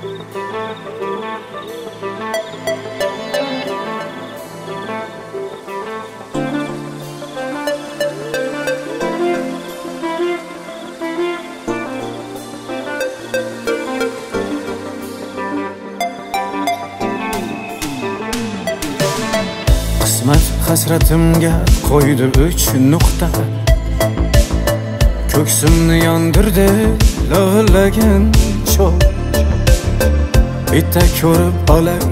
Qismat hasratimga qo'ydim 3 nuqta. Ko'ksimni yondirdi lag'illagan cho'g'. Bitta ko'rib olay,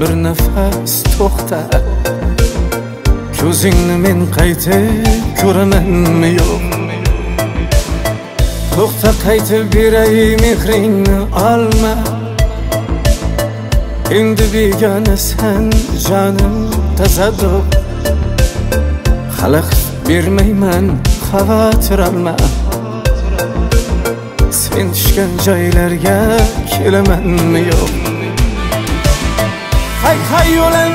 bir nafas to'xta. Ko'zingni men qaytib ko'ramanmi yo'q? To'xta, qaytib beray mehringni olma. Endi begonasan jonim tasadduq. Xalaqit bermayman, xavotir olma. Sen düşken joylarga kelamanmi yo'q? Hay hay olan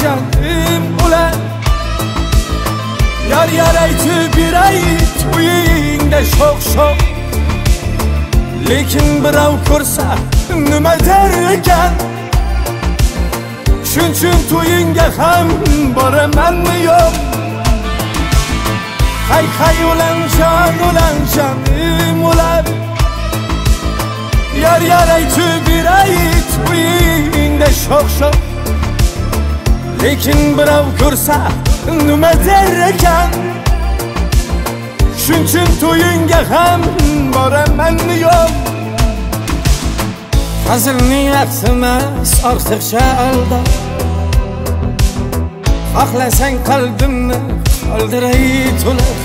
can im ulan. Yar yar aytib biray to'yingda sho'x sho'x. Lekin birov ko'rsa nima der ekan? Shunchun to'yinga ham boramanmi yo'q? Hay hay olan can im ulan. Yar yar aytib biray to'yingda sho'x sho'x. Lekin birov ko'rsa nima der ekan? Shunchun to'yinga ham boramanmi yo'q? Hazilning vaqti emas, ortiqcha aldab. Xohlasang qalbimni oldiray to'lib.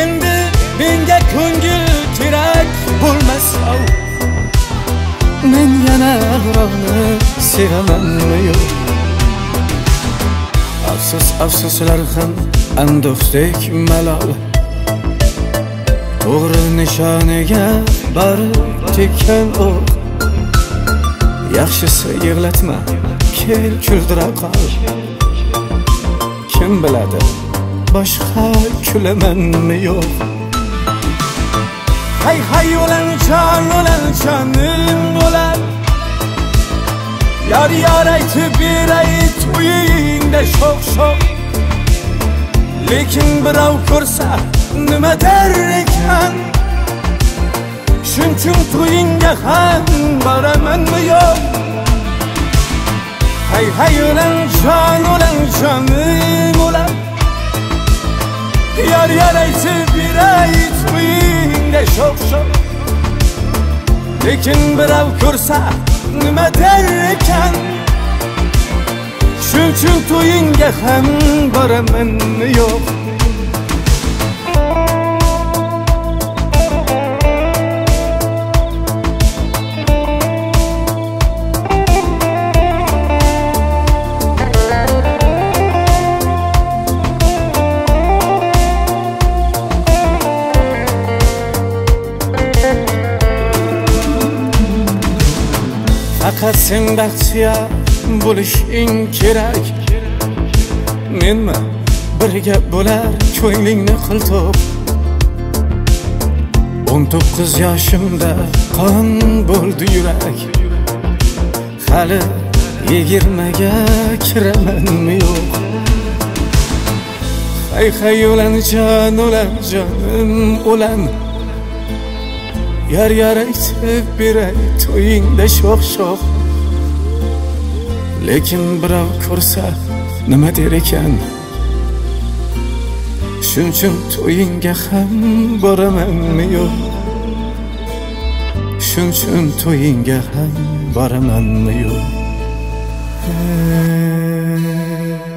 Endi menga ko'ngil kerak bo'lmasa, men yana birovni sevamanmi yo'q? Afsus afsuslar ham ando'xdek malol. To'g'ri nishoniga borib tekkan o'q. Yaxshisi yig'latma, kel kuldira qol. Kim biladi, boshqa kulamanmi yo'q? Hay hay olan canim olan. Yar yar aytib beray to'yingda sho'x sho'x. Lekin birov ko'rsa nima der ekan? Shunchun to'yinga ham boramanmi yo'q? Hay hay olan canim olan. Yar yar aytib beray to'yingda sho'x sho'x. Lekin birov ko'rsa nima der ekan? Shunchun to'yinga ham boramanmi yo'q? Faqat sen baxtiyar bo'lishing kerak. Menmi birga bo'lar ko'nglingni qiltib. 19 yoshimda qon bo'ldi yurak. Hali 20ga kiramanmi yo'q? Hay olan canim olan. Yar yar aytib beray to'yingda sho'x sho'x. Lekin birov ko'rsa nima der ekan? Shunchun to'yinga ham boramanmi yo'q? Shunchun to'yinga ham boramanmi yo'q?